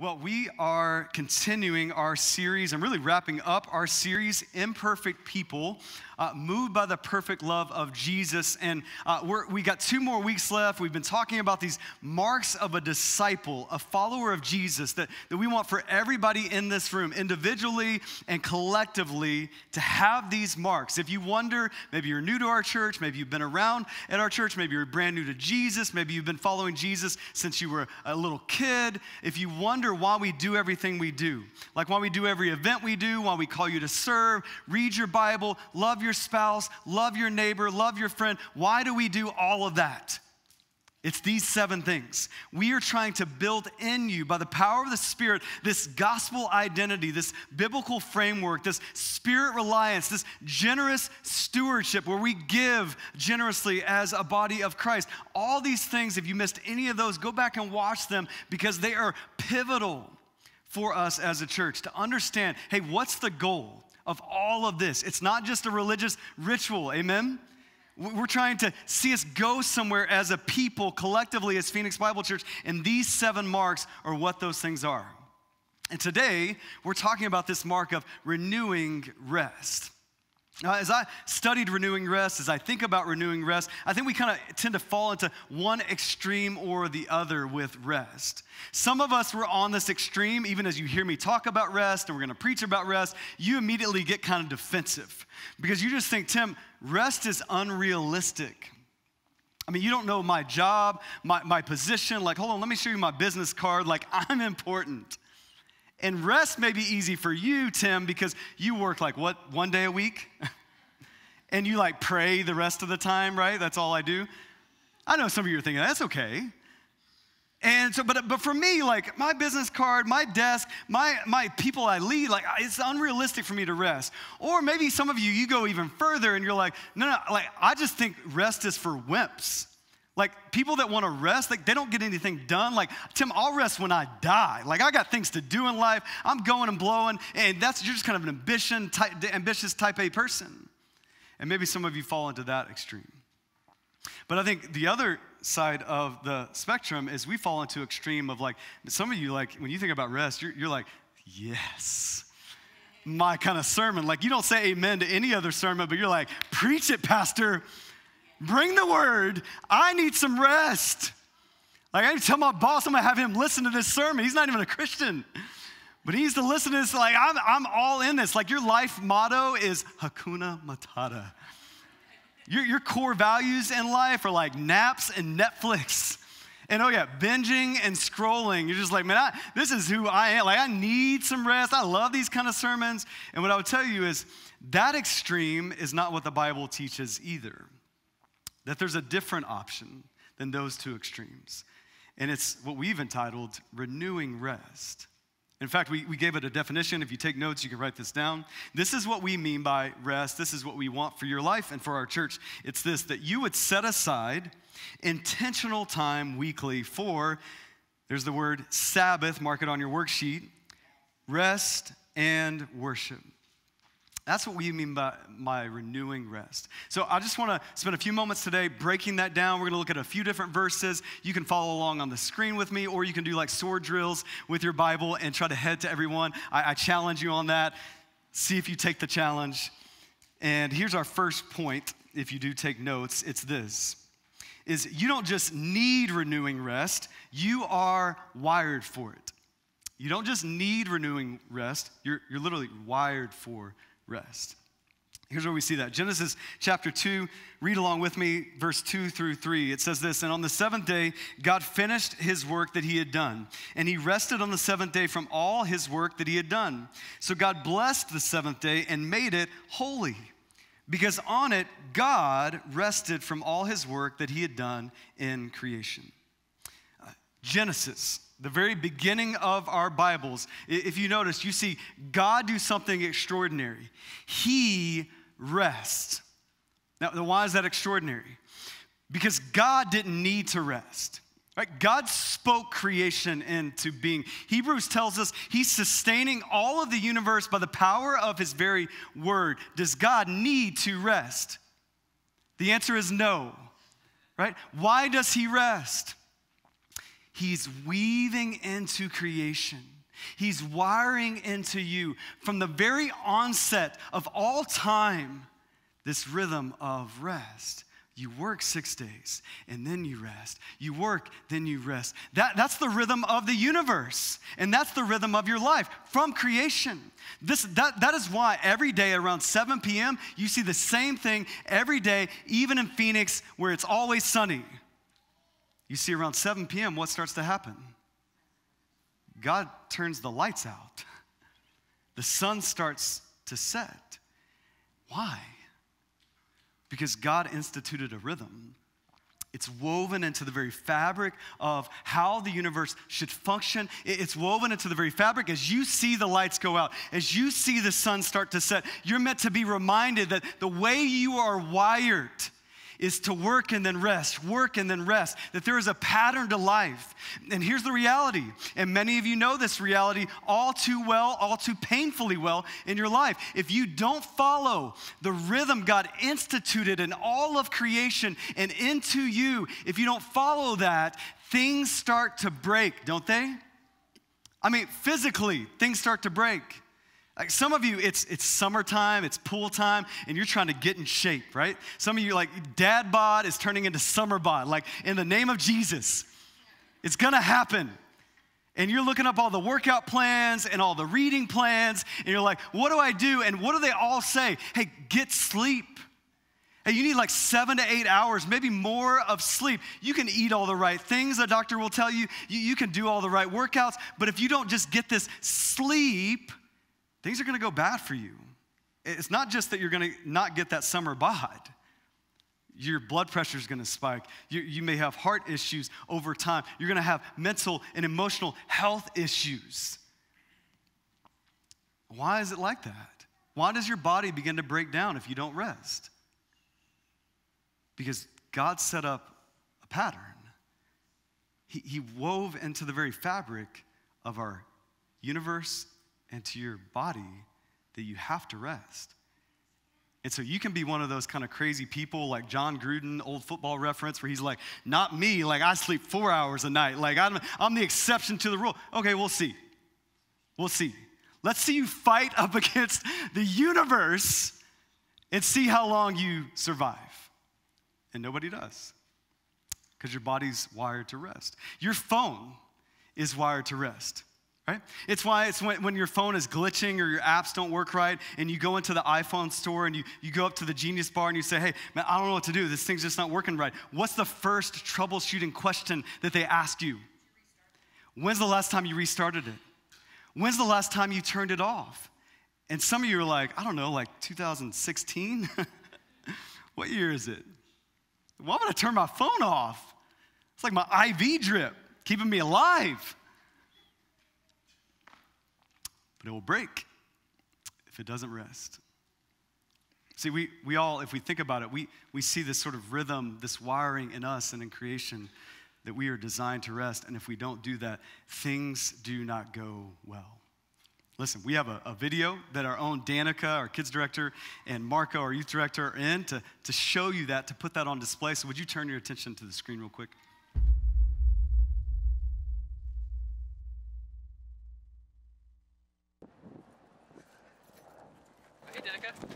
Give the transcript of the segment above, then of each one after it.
Well, we are continuing our series and really wrapping up our series, Imperfect People, Moved by the Perfect Love of Jesus. And we got 2 more weeks left. We've been talking about these marks of a disciple, a follower of Jesus, that we want for everybody in this room, individually and collectively, to have these marks. If you wonder, maybe you're new to our church, maybe you've been around at our church, maybe you're brand new to Jesus, maybe you've been following Jesus since you were a little kid. If you wonder why we do everything we do, like why we do every event we do, why we call you to serve, read your Bible, love your spouse, love your neighbor, love your friend, why do we do all of that? It's these 7 things. We are trying to build in you, by the power of the Spirit, this gospel identity, this biblical framework, this spirit reliance, this generous stewardship where we give generously as a body of Christ. All these things, if you missed any of those, go back and watch them because they are pivotal for us as a church to understand, hey, what's the goal of all of this? It's not just a religious ritual, amen? We're trying to see us go somewhere as a people, collectively as Phoenix Bible Church, and these 7 marks are what those things are. And today, we're talking about this mark of renewing rest. Now, as I studied renewing rest, as I think about renewing rest, I think we kind of tend to fall into one extreme or the other with rest. Some of us were on this extreme, even as you hear me talk about rest, and we're going to preach about rest, you immediately get kind of defensive because you just think, Tim, rest is unrealistic. I mean, you don't know my job, my position. Like, hold on, let me show you my business card. Like, I'm important. And rest may be easy for you, Tim, because you work like, what, 1 day a week? And you like pray the rest of the time, right? That's all I do. I know some of you are thinking, that's okay. And so, but for me, like my business card, my desk, my people I lead, like it's unrealistic for me to rest. Or maybe some of you, you go even further and you're like, no, like I just think rest is for wimps. Like, people that want to rest, like, they don't get anything done. Like, Tim, I'll rest when I die. Like, I got things to do in life. I'm going and blowing, and you're just kind of an ambitious type A person. And maybe some of you fall into that extreme. But I think the other side of the spectrum is we fall into extreme of, like, some of you, like, when you think about rest, you're like, yes, my kind of sermon. Like, you don't say amen to any other sermon, but you're like, preach it, pastor. Bring the word. I need some rest. Like, I need to tell my boss I'm going to have him listen to this sermon. He's not even a Christian. But he needs to listen to this. Like, I'm all in this. Like, your life motto is Hakuna Matata. Your core values in life are like naps and Netflix. And, oh, yeah, binging and scrolling. You're just like, man, this is who I am. Like, I need some rest. I love these kind of sermons. And what I would tell you is that extreme is not what the Bible teaches either. That there's a different option than those 2 extremes. And it's what we've entitled renewing rest. In fact, we gave it a definition. If you take notes, you can write this down. This is what we mean by rest. This is what we want for your life and for our church. It's this, that you would set aside intentional time weekly for, there's the word Sabbath, mark it on your worksheet, rest and worship. That's what we mean by my renewing rest. So I just want to spend a few moments today breaking that down. We're going to look at a few different verses. You can follow along on the screen with me, or you can do like sword drills with your Bible and try to head to everyone. I challenge you on that. See if you take the challenge. And here's our first point, if you do take notes, it's this, is you don't just need renewing rest, you are wired for it. You don't just need renewing rest, you're literally wired for rest. Here's where we see that. Genesis chapter 2, read along with me, verse 2-3. It says this, and on the 7th day, God finished his work that he had done, and he rested on the 7th day from all his work that he had done. So God blessed the 7th day and made it holy, because on it, God rested from all his work that he had done in creation. Genesis. The very beginning of our Bibles, if you notice, you see God do something extraordinary. He rests. Now, why is that extraordinary? Because God didn't need to rest. Right? God spoke creation into being. Hebrews tells us he's sustaining all of the universe by the power of his very word. Does God need to rest? The answer is no. Right? Why does he rest? He's weaving into creation. He's wiring into you from the very onset of all time this rhythm of rest. You work 6 days, and then you rest. You work, then you rest. That's the rhythm of the universe, and that's the rhythm of your life from creation. That is why every day around 7 p.m., you see the same thing every day, even in Phoenix, where it's always sunny. You see around 7 p.m., what starts to happen? God turns the lights out. The sun starts to set. Why? Because God instituted a rhythm. It's woven into the very fabric of how the universe should function. It's woven into the very fabric. As you see the lights go out, as you see the sun start to set, you're meant to be reminded that the way you are wired is to work and then rest, work and then rest, that there is a pattern to life. And here's the reality, and many of you know this reality all too well, all too painfully well in your life. If you don't follow the rhythm God instituted in all of creation and into you, if you don't follow that, things start to break, don't they? I mean, physically, things start to break. Like some of you, it's summertime, it's pool time, and you're trying to get in shape, right? Some of you, like, dad bod is turning into summer bod. Like, in the name of Jesus, it's going to happen. And you're looking up all the workout plans and all the reading plans, and you're like, what do I do? And what do they all say? Hey, get sleep. Hey, you need like 7 to 8 hours, maybe more of sleep. You can eat all the right things, the doctor will tell you. You can do all the right workouts, but if you don't just get this sleep, things are going to go bad for you. It's not just that you're going to not get that summer bod. Your blood pressure is going to spike. You may have heart issues over time. You're going to have mental and emotional health issues. Why is it like that? Why does your body begin to break down if you don't rest? Because God set up a pattern. He wove into the very fabric of our universe and to your body that you have to rest. And so you can be one of those kind of crazy people like John Gruden, old football reference, where he's like, not me, like I sleep 4 hours a night. Like I'm the exception to the rule. Okay, we'll see. We'll see. Let's see you fight up against the universe and see how long you survive. And nobody does, because your body's wired to rest. Your phone is wired to rest. Right? It's why it's when your phone is glitching or your apps don't work right, and you go into the iPhone store and you go up to the Genius Bar and you say, hey, man, I don't know what to do. This thing's just not working right. What's the first troubleshooting question that they ask you? When's the last time you restarted it? When's the last time you turned it off? And some of you are like, I don't know, like 2016? What year is it? Why would I turn my phone off? It's like my IV drip, keeping me alive. But it will break if it doesn't rest. See, we all, if we think about it, we see this sort of rhythm, this wiring in us and in creation that we are designed to rest. And if we don't do that, things do not go well. Listen, we have a video that our own Danica, our kids director, and Marco, our youth director, are in to show you that, to put that on display. So would you turn your attention to the screen real quick?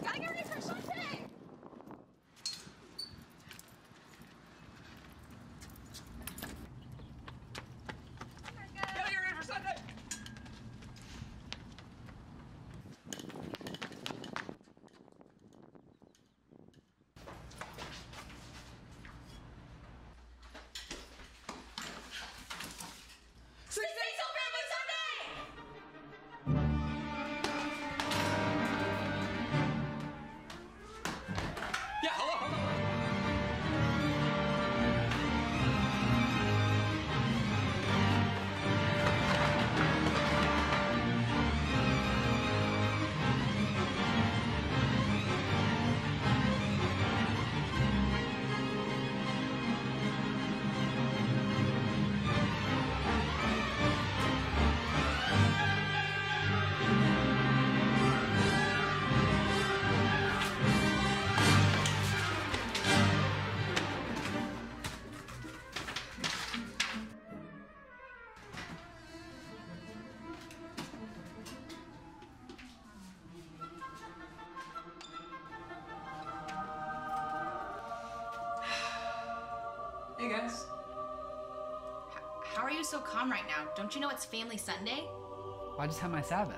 Gotta get ready for Sean today. Hey guys. How are you so calm right now? Don't you know it's Family Sunday? Well, I just had my Sabbath.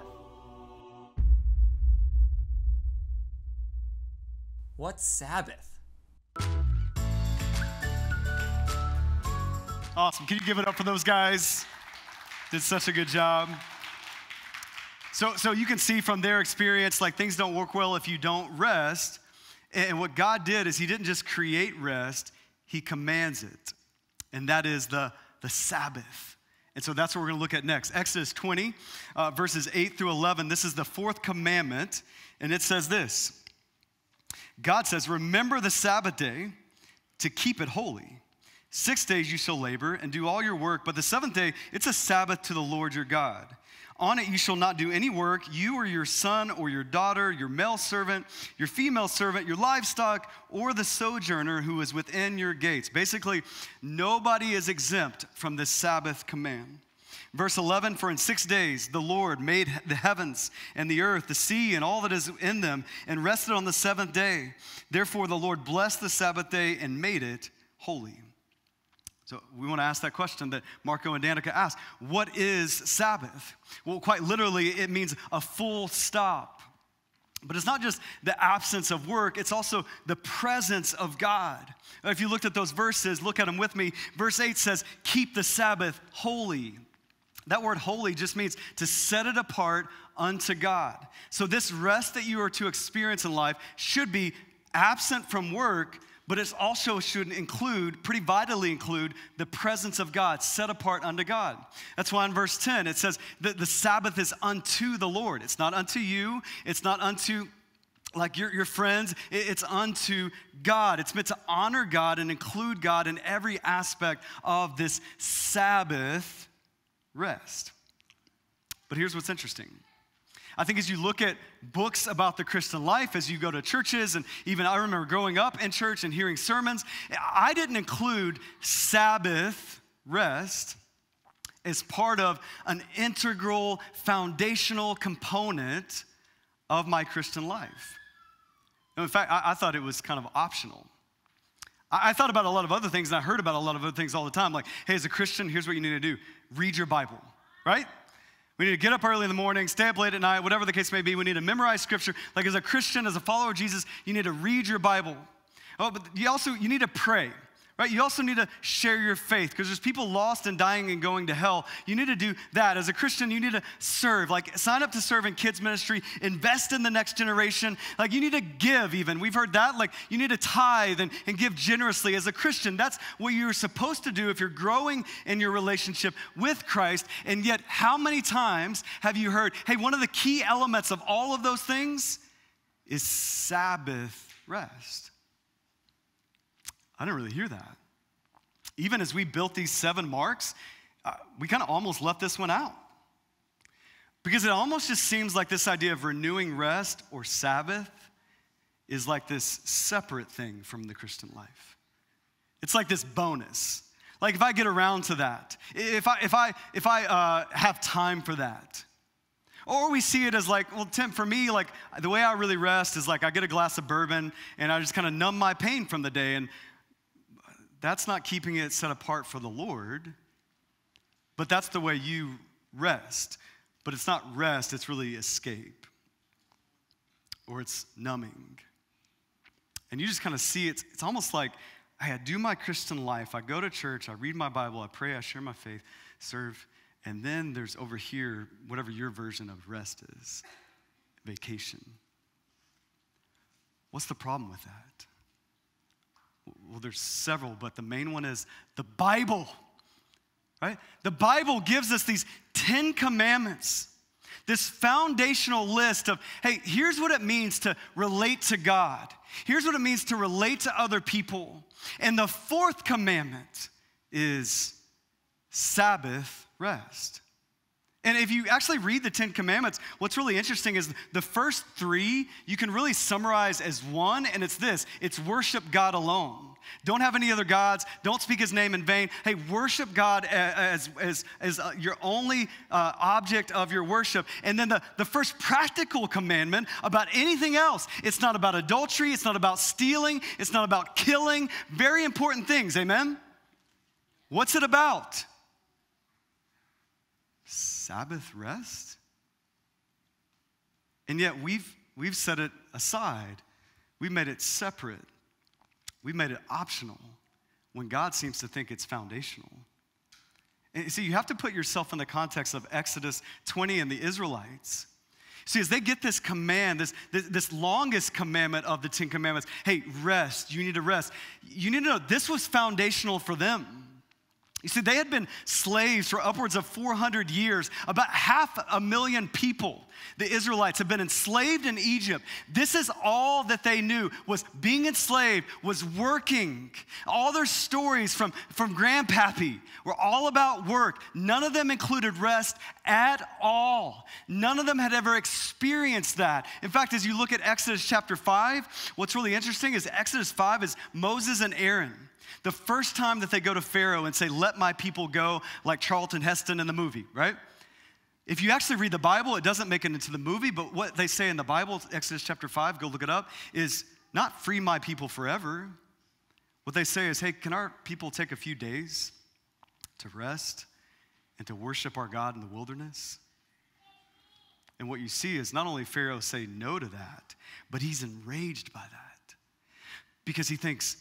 What's Sabbath? Awesome. Can you give it up for those guys? Did such a good job. So you can see from their experience, like, things don't work well if you don't rest. And what God did is he didn't just create rest, he commands it. And that is the Sabbath. And so that's what we're going to look at next. Exodus 20, verses 8 through 11. This is the fourth commandment. And it says this. God says, remember the Sabbath day to keep it holy. 6 days you shall labor and do all your work, but the seventh day, it's a Sabbath to the Lord your God. On it you shall not do any work, you or your son or your daughter, your male servant, your female servant, your livestock, or the sojourner who is within your gates. Basically, nobody is exempt from this Sabbath command. Verse 11, for in 6 days the Lord made the heavens and the earth, the sea, and all that is in them, and rested on the seventh day. Therefore the Lord blessed the Sabbath day and made it holy. So we want to ask that question that Marco and Danica asked. What is Sabbath? Well, quite literally, it means a full stop. But it's not just the absence of work, it's also the presence of God. If you looked at those verses, look at them with me. Verse 8 says, keep the Sabbath holy. That word holy just means to set it apart unto God. So this rest that you are to experience in life should be absent from work, but it also should include, pretty vitally include, the presence of God, set apart unto God. That's why in verse 10 it says that the Sabbath is unto the Lord. It's not unto you. It's not unto like your friends. It's unto God. It's meant to honor God and include God in every aspect of this Sabbath rest. But here's what's interesting. I think as you look at books about the Christian life, as you go to churches, and even I remember growing up in church and hearing sermons, I didn't include Sabbath rest as part of an integral, foundational component of my Christian life. And in fact, I thought it was kind of optional. I thought about a lot of other things, and I heard about a lot of other things all the time. Like, hey, as a Christian, here's what you need to do. Read your Bible, right? We need to get up early in the morning, stay up late at night, whatever the case may be. We need to memorize Scripture. Like, as a Christian, as a follower of Jesus, you need to read your Bible. Oh, but you need to pray, right? You also need to share your faith, because there's people lost and dying and going to hell. You need to do that. As a Christian, you need to serve. Like, sign up to serve in kids ministry. Invest in the next generation. Like, you need to give even. We've heard that. Like, you need to tithe and give generously. As a Christian, that's what you're supposed to do if you're growing in your relationship with Christ. And yet, how many times have you heard, hey, one of the key elements of all of those things is Sabbath rest? I didn't really hear that. Even as we built these 7 marks, we kind of almost left this one out. Because it almost just seems like this idea of renewing rest or Sabbath is like this separate thing from the Christian life. It's like this bonus. Like, if I get around to that, if I have time for that. Or we see it as like, well, Tim, for me, like, the way I really rest is like I get a glass of bourbon and I just kind of numb my pain from the day. And that's not keeping it set apart for the Lord, but that's the way you rest. But it's not rest, it's really escape, or it's numbing. And you just kind of see it's almost like, hey, I do my Christian life, I go to church, I read my Bible, I pray, I share my faith, serve, and then there's over here, whatever your version of rest is, vacation. What's the problem with that? Well, there's several, but the main one is the Bible, right? The Bible gives us these 10 commandments, this foundational list of, hey, here's what it means to relate to God. Here's what it means to relate to other people. And the fourth commandment is Sabbath rest. And if you actually read the 10 commandments, what's really interesting is the first 3 you can really summarize as one, and it's this. It's worship God alone. Don't have any other gods. Don't speak his name in vain. Hey, worship God as your only object of your worship. And then the first practical commandment about anything else. It's not about adultery. It's not about stealing. It's not about killing. Very important things, amen? What's it about? Sabbath rest? And yet we've set it aside. We made it separate. We made it optional when God seems to think it's foundational. And see, you have to put yourself in the context of Exodus 20 and the Israelites. See, as they get this command, this longest commandment of the Ten Commandments, hey, rest, you need to rest. You need to know this was foundational for them. You see, they had been slaves for upwards of 400 years. About 500,000 people, the Israelites, had been enslaved in Egypt. This is all that they knew, was being enslaved, was working. All their stories from Grandpappy were all about work. None of them included rest at all. None of them had ever experienced that. In fact, as you look at Exodus chapter 5, what's really interesting is Exodus 5 is Moses and Aaron. The first time that they go to Pharaoh and say, let my people go, like Charlton Heston in the movie, right? If you actually read the Bible, it doesn't make it into the movie, but what they say in the Bible, Exodus chapter 5, go look it up, is not free my people forever. What they say is, hey, can our people take a few days to rest and to worship our God in the wilderness? And what you see is not only Pharaoh say no to that, but he's enraged by that because he thinks,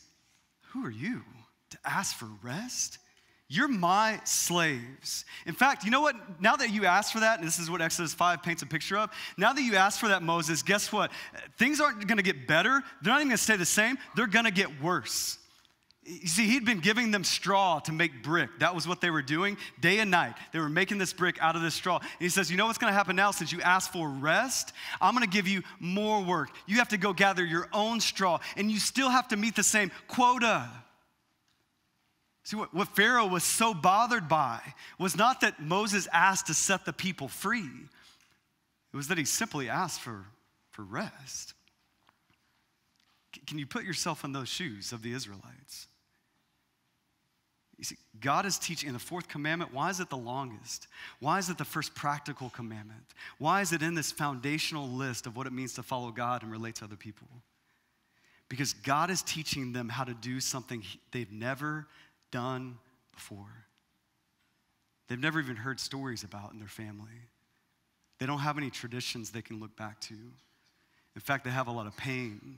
who are you to ask for rest? You're my slaves. In fact, you know what? Now that you ask for that, and this is what Exodus 5 paints a picture of, now that you ask for that, Moses, guess what? Things aren't going to get better. They're not even going to stay the same. They're going to get worse. You see, he'd been giving them straw to make brick. That was what they were doing day and night. They were making this brick out of this straw. And he says, you know what's going to happen now? Since you asked for rest, I'm going to give you more work. You have to go gather your own straw, and you still have to meet the same quota. See, what Pharaoh was so bothered by was not that Moses asked to set the people free. It was that he simply asked for rest. Can you put yourself in those shoes of the Israelites? You see, God is teaching in the fourth commandment. Why is it the longest? Why is it the first practical commandment? Why is it in this foundational list of what it means to follow God and relate to other people? Because God is teaching them how to do something they've never done before. They've never even heard stories about in their family. They don't have any traditions they can look back to. In fact, they have a lot of pain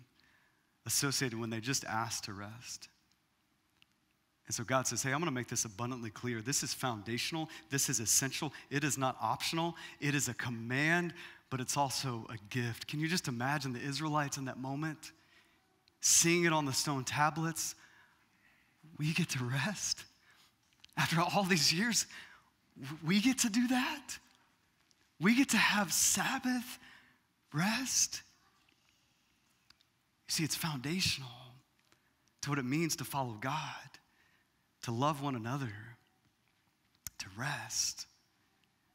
associated when they just asked to rest. And so God says, hey, I'm going to make this abundantly clear. This is foundational. This is essential. It is not optional. It is a command, but it's also a gift. Can you just imagine the Israelites in that moment, seeing it on the stone tablets? We get to rest. After all these years, we get to do that. We get to have Sabbath rest. See, it's foundational to what it means to follow God, to love one another, to rest.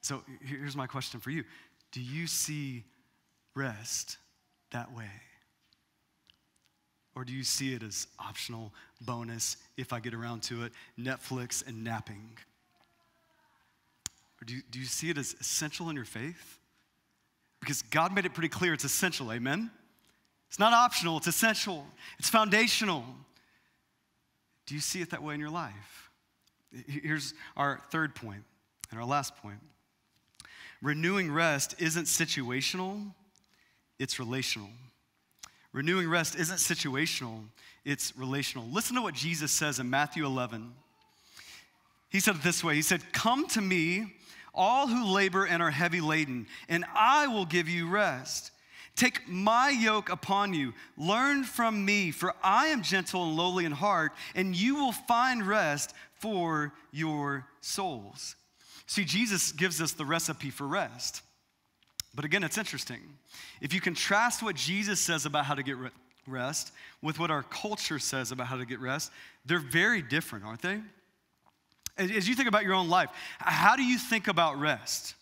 So here's my question for you. Do you see rest that way? Or do you see it as optional, bonus, if I get around to it, Netflix and napping? Or do you see it as essential in your faith? Because God made it pretty clear it's essential, amen? It's not optional, it's essential, it's foundational. Do you see it that way in your life? Here's our third point and our last point. Renewing rest isn't situational, it's relational. Renewing rest isn't situational, it's relational. Listen to what Jesus says in Matthew 11. He said it this way, he said, come to me, all who labor and are heavy laden, and I will give you rest. Take my yoke upon you. Learn from me, for I am gentle and lowly in heart, and you will find rest for your souls. See, Jesus gives us the recipe for rest. But again, it's interesting. If you contrast what Jesus says about how to get rest with what our culture says about how to get rest, they're very different, aren't they? As you think about your own life, how do you think about rest?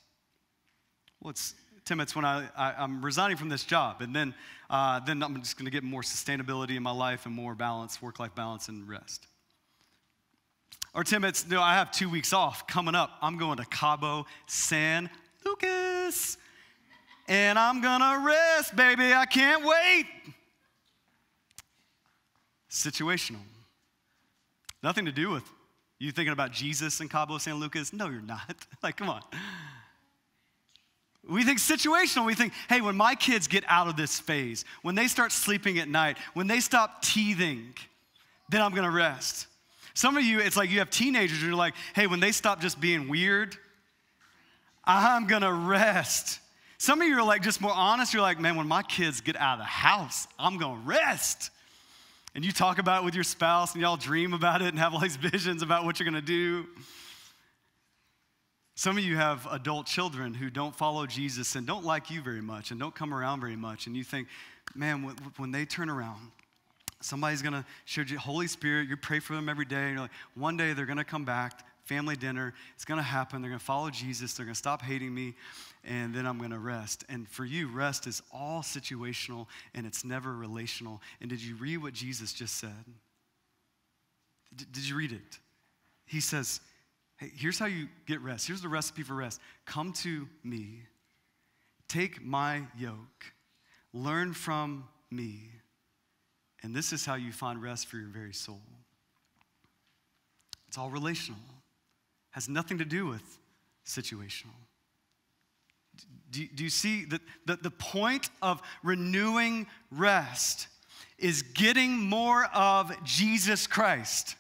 Well, it's Tim, it's when I'm resigning from this job, and then I'm just going to get more sustainability in my life and more balance, work-life balance and rest. Or Tim, it's, no, I have 2 weeks off coming up. I'm going to Cabo San Lucas, and I'm going to rest, baby. I can't wait. Situational. Nothing to do with You thinking about Jesus in Cabo San Lucas? No, you're not. Like, come on. We think situational. We think, hey, when my kids get out of this phase, when they start sleeping at night, when they stop teething, then I'm going to rest. Some of you, it's like you have teenagers and you're like, hey, when they stop just being weird, I'm going to rest. Some of you are like just more honest. You're like, man, when my kids get out of the house, I'm going to rest. And you talk about it with your spouse and y'all dream about it and have all these visions about what you're going to do. Some of you have adult children who don't follow Jesus and don't like you very much and don't come around very much. And you think, man, when they turn around, somebody's going to share the Holy Spirit. You pray for them every day. And you're like, one day they're going to come back, family dinner. It's going to happen. They're going to follow Jesus. They're going to stop hating me. And then I'm going to rest. And for you, rest is all situational and it's never relational. And did you read what Jesus just said? Did you read it? He says, hey, here's how you get rest. Here's the recipe for rest. Come to me. Take my yoke. Learn from me. And this is how you find rest for your very soul. It's all relational. Has nothing to do with situational. Do you see that the point of renewing rest is getting more of Jesus Christ?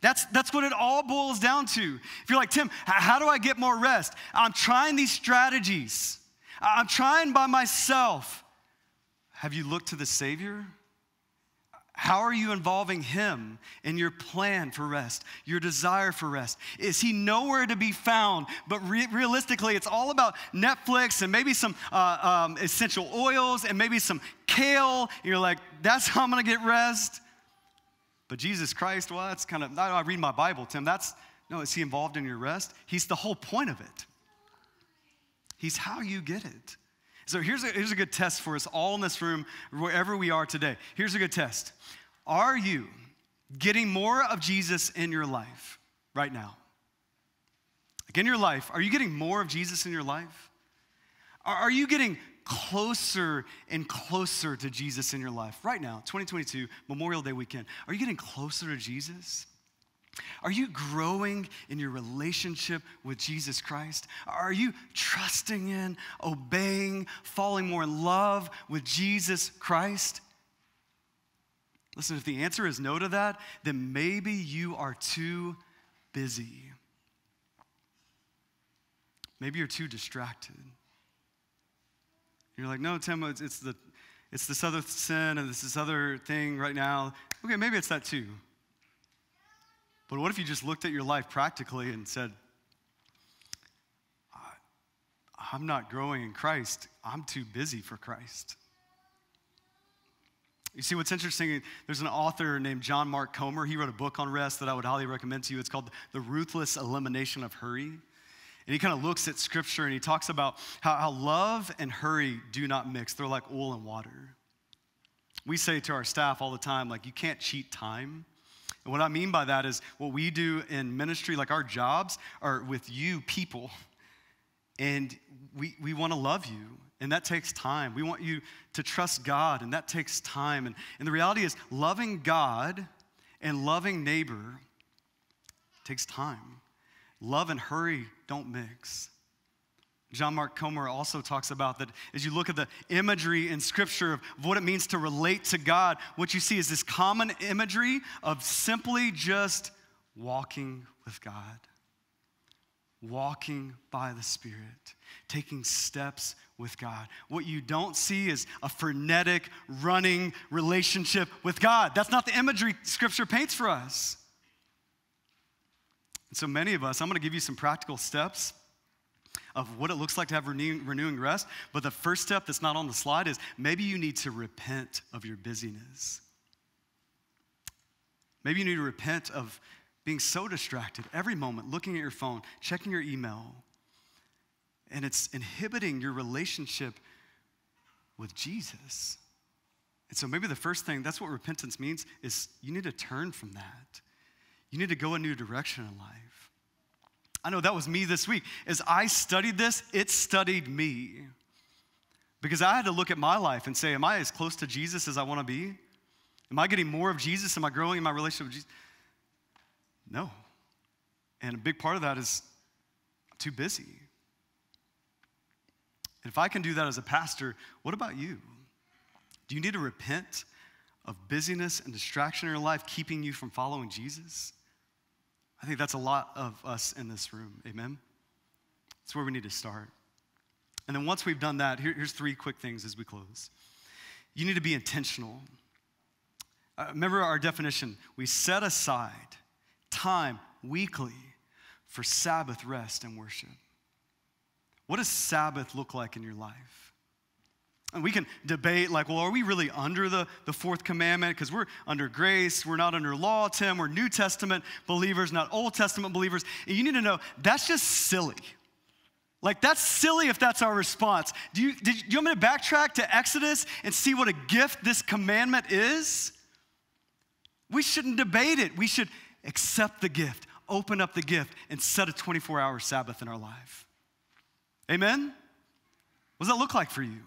That's what it all boils down to. If you're like, Tim, how do I get more rest? I'm trying these strategies. I'm trying by myself. Have you looked to the Savior? How are you involving him in your plan for rest, your desire for rest? Is he nowhere to be found? But realistically, it's all about Netflix and maybe some essential oils and maybe some kale. And you're like, that's how I'm going to get rest. But Jesus Christ, well, that's kind of, I read my Bible, Tim. No, is he involved in your rest? He's the whole point of it. He's how you get it. So here's a good test for us all in this room, wherever we are today. Here's a good test. Are you getting more of Jesus in your life right now? Like in your life, are you getting more of Jesus in your life? Are you getting closer and closer to Jesus in your life right now, 2022, Memorial Day weekend? Are you getting closer to Jesus? Are you growing in your relationship with Jesus Christ? Are you trusting in, obeying, falling more in love with Jesus Christ? Listen, if the answer is no to that, then maybe you are too busy. Maybe you're too distracted. You're like, no, Tim, it's this other sin and this other thing right now. Okay, maybe it's that too. But what if you just looked at your life practically and said, I'm not growing in Christ. I'm too busy for Christ. You see, what's interesting, there's an author named John Mark Comer. He wrote a book on rest that I would highly recommend to you. It's called The Ruthless Elimination of Hurry. And he kind of looks at scripture and he talks about how love and hurry do not mix. They're like oil and water. We say to our staff all the time, like, you can't cheat time. And what I mean by that is what we do in ministry, like our jobs are with you people. And we want to love you. And that takes time. We want you to trust God. And that takes time. And the reality is loving God and loving neighbor takes time. Love and hurry don't mix. John Mark Comer also talks about that as you look at the imagery in Scripture of what it means to relate to God, what you see is this common imagery of simply just walking with God, walking by the Spirit, taking steps with God. What you don't see is a frenetic, running relationship with God. That's not the imagery Scripture paints for us. And so many of us, I'm going to give you some practical steps of what it looks like to have renewing rest. But the first step that's not on the slide is maybe you need to repent of your busyness. Maybe you need to repent of being so distracted every moment, looking at your phone, checking your email, and it's inhibiting your relationship with Jesus. And so maybe the first thing, that's what repentance means, is you need to turn from that. You need to go a new direction in life. I know that was me this week. As I studied this, it studied me. Because I had to look at my life and say, am I as close to Jesus as I want to be? Am I getting more of Jesus? Am I growing in my relationship with Jesus? No. And a big part of that is I'm too busy. And if I can do that as a pastor, what about you? Do you need to repent of busyness and distraction in your life keeping you from following Jesus? I think that's a lot of us in this room, amen? That's where we need to start. And then once we've done that, here's three quick things as we close. You need to be intentional. Remember our definition. We set aside time weekly for Sabbath rest and worship. What does Sabbath look like in your life? And we can debate, like, well, are we really under the fourth commandment? Because we're under grace. We're not under law, Tim. We're New Testament believers, not Old Testament believers. And you need to know, that's just silly. Like, that's silly if that's our response. Do you want me to backtrack to Exodus and see what a gift this commandment is? We shouldn't debate it. We should accept the gift, open up the gift, and set a 24-hour Sabbath in our life. Amen? What does that look like for you?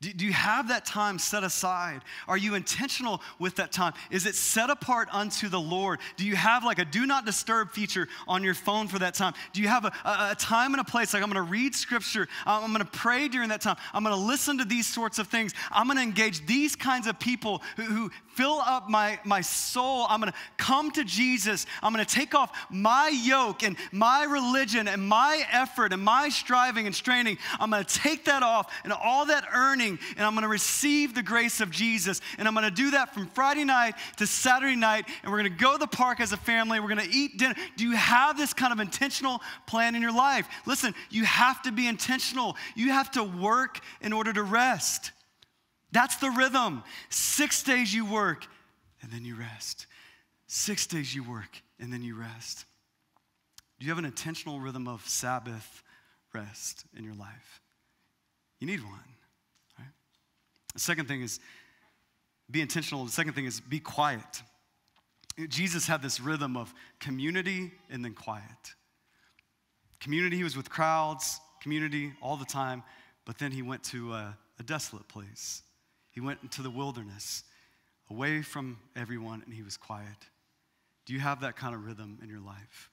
Do you have that time set aside? Are you intentional with that time? Is it set apart unto the Lord? Do you have like a do not disturb feature on your phone for that time? Do you have a time and a place like I'm gonna read scripture, I'm gonna pray during that time, I'm gonna listen to these sorts of things, I'm gonna engage these kinds of people who fill up my soul, I'm gonna come to Jesus, I'm gonna take off my yoke and my religion and my effort and my striving and straining, I'm gonna take that off and all that earning, and I'm going to receive the grace of Jesus. And I'm going to do that from Friday night to Saturday night. And we're going to go to the park as a family. We're going to eat dinner. Do you have this kind of intentional plan in your life? Listen, you have to be intentional. You have to work in order to rest. That's the rhythm. 6 days you work, and then you rest. 6 days you work, and then you rest. Do you have an intentional rhythm of Sabbath rest in your life? You need one. The second thing is be intentional. The second thing is be quiet. Jesus had this rhythm of community and then quiet. Community, he was with crowds, community all the time, but then he went to a desolate place. He went into the wilderness, away from everyone, and he was quiet. Do you have that kind of rhythm in your life?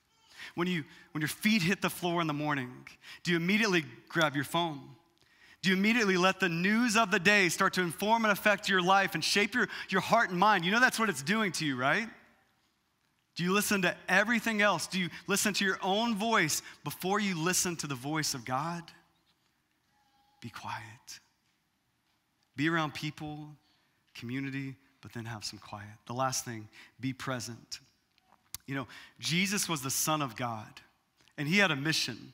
When your feet hit the floor in the morning, do you immediately grab your phone? Do you immediately let the news of the day start to inform and affect your life and shape your heart and mind? You know that's what it's doing to you, right? Do you listen to everything else? Do you listen to your own voice before you listen to the voice of God? Be quiet. Be around people, community, but then have some quiet. The last thing, be present. You know, Jesus was the Son of God, and he had a mission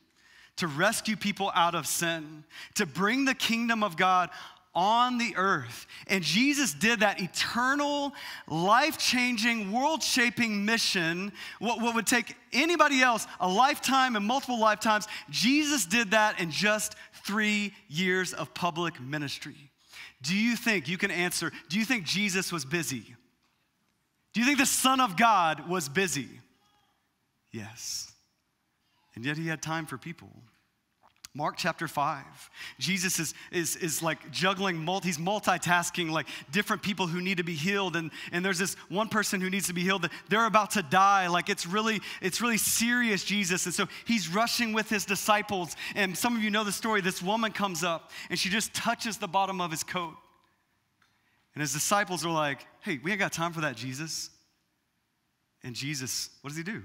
to rescue people out of sin, to bring the kingdom of God on the earth. And Jesus did that eternal, life-changing, world-shaping mission, what would take anybody else a lifetime and multiple lifetimes. Jesus did that in just 3 years of public ministry. Do you think, you can answer, do you think Jesus was busy? Do you think the Son of God was busy? Yes. And yet he had time for people. Mark chapter 5, Jesus is like juggling, he's multitasking like different people who need to be healed. And there's this one person who needs to be healed that they're about to die. Like it's really serious, Jesus. And so he's rushing with his disciples. And some of you know the story. This woman comes up and she just touches the bottom of his coat. And his disciples are like, hey, we ain't got time for that, Jesus. And Jesus, what does he do?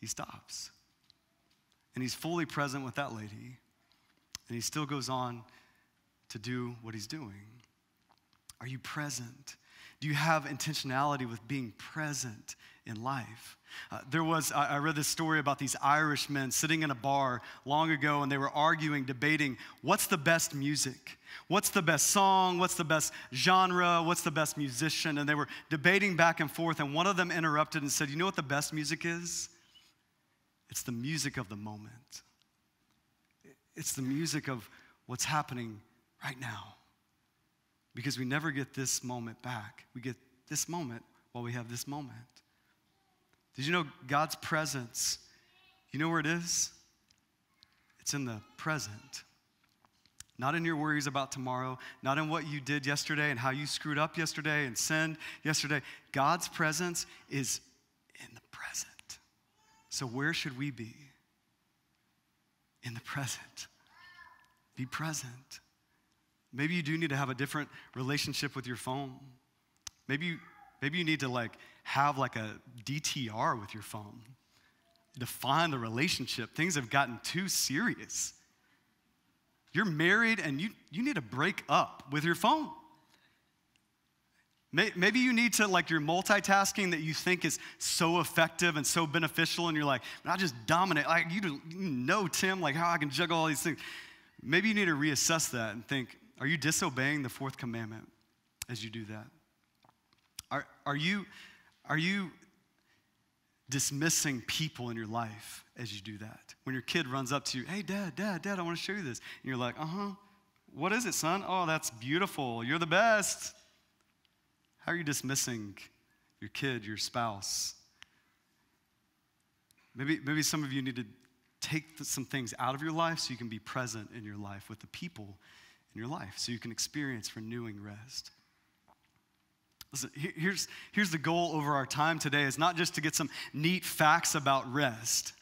He stops. And he's fully present with that lady. And he still goes on to do what he's doing. Are you present? Do you have intentionality with being present in life? I read this story about these Irish men sitting in a bar long ago, and they were arguing, debating, what's the best music? What's the best song? What's the best genre? What's the best musician? And they were debating back and forth, and one of them interrupted and said, you know what the best music is? It's the music of the moment. It's the music of what's happening right now. Because we never get this moment back. We get this moment while we have this moment. Did you know God's presence, you know where it is? It's in the present. Not in your worries about tomorrow, not in what you did yesterday and how you screwed up yesterday and sinned yesterday. God's presence is So where should we be? In the present. Be present. Maybe you do need to have a different relationship with your phone. Maybe you need to have a DTR with your phone. Define the relationship. Things have gotten too serious. You're married and you need to break up with your phone. Maybe you need to, your multitasking that you think is so effective and so beneficial, and you're like, I just dominate. Tim, how I can juggle all these things. Maybe you need to reassess that and think, are you disobeying the fourth commandment as you do that? Are you dismissing people in your life as you do that? When your kid runs up to you, hey, Dad, I want to show you this. And you're like, what is it, son? Oh, that's beautiful. You're the best. How are you dismissing your kid, your spouse? Maybe some of you need to take some things out of your life so you can be present in your life with the people in your life so you can experience renewing rest. Listen, here's the goal over our time today. It's not just to get some neat facts about rest.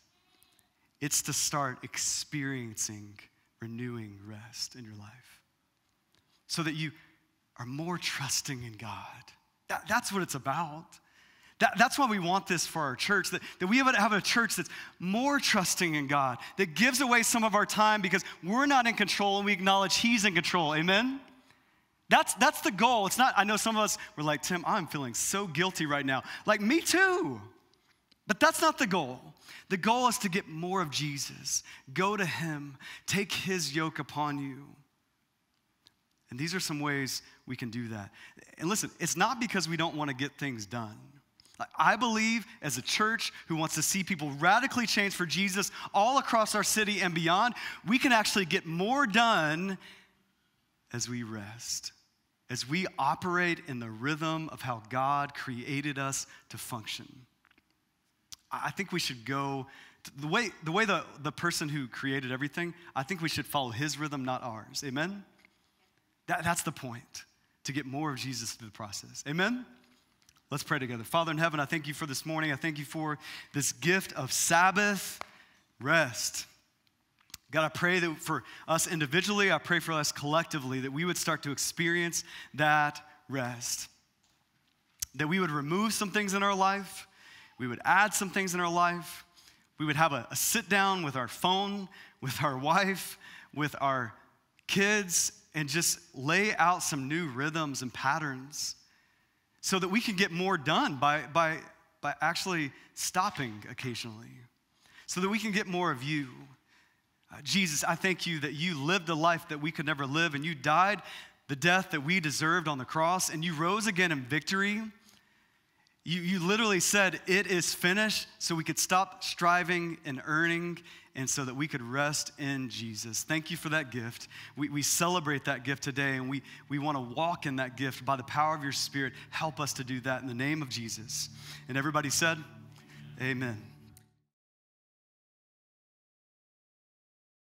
It's to start experiencing renewing rest in your life so that you are more trusting in God. That's what it's about. That's why we want this for our church, that we have a church that's more trusting in God, that gives away some of our time because we're not in control and we acknowledge He's in control. Amen? That's the goal. It's not, I know some of us were like, Tim, I'm feeling so guilty right now. Me too. But that's not the goal. The goal is to get more of Jesus. Go to Him. Take His yoke upon you. And these are some ways we can do that. And listen, it's not because we don't want to get things done. I believe as a church who wants to see people radically changed for Jesus all across our city and beyond, we can actually get more done as we rest, as we operate in the rhythm of how God created us to function. I think we should go, the person who created everything, I think we should follow His rhythm, not ours. Amen? That's the point, to get more of Jesus through the process. Amen? Let's pray together. Father in heaven, I thank You for this morning. I thank You for this gift of Sabbath rest. God, I pray that for us individually, I pray for us collectively, that we would start to experience that rest, that we would remove some things in our life, we would add some things in our life, we would have a sit down with our phone, with our wife, with our kids, and just lay out some new rhythms and patterns so that we can get more done by actually stopping occasionally, so that we can get more of You. Jesus, I thank You that You lived the life that we could never live, and You died the death that we deserved on the cross, and You rose again in victory. You literally said, it is finished, so we could stop striving and earning, and so that we could rest in Jesus. Thank You for that gift. We celebrate that gift today, and we want to walk in that gift by the power of Your Spirit. Help us to do that in the name of Jesus. And everybody said, amen.